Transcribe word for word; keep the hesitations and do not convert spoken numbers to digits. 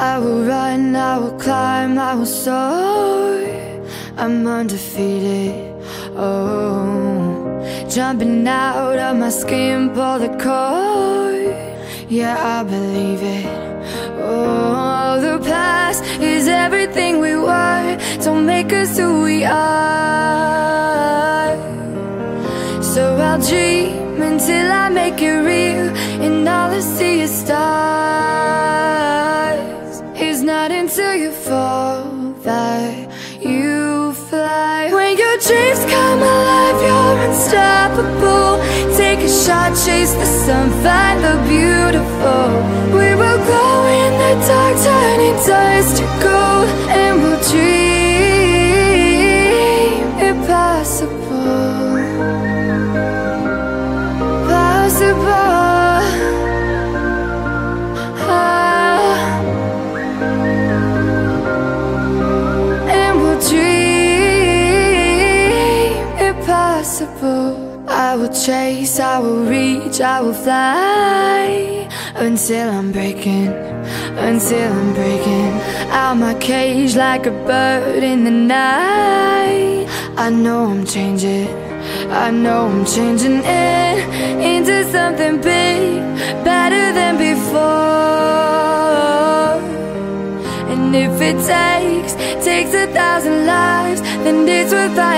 I will run, I will climb, I will soar. I'm undefeated, oh. Jumping out of my skin, pull the cord. Yeah, I believe it, oh. The past is everything we were. Don't make us who we are. So I'll dream until I make it real, and all I see is stars. It's not until you fall that you fly. When your dreams come alive, you're unstoppable. Take a shot, chase the sun, find the beautiful. We will glow in the dark, turning dust to gold, and we'll dream impossible. I will chase, I will reach, I will fly. Until I'm breaking, until I'm breaking out my cage like a bird in the night. I know I'm changing, I know I'm changing it into something big, better than before. And if it takes, takes a thousand lives, then it's worth fighting.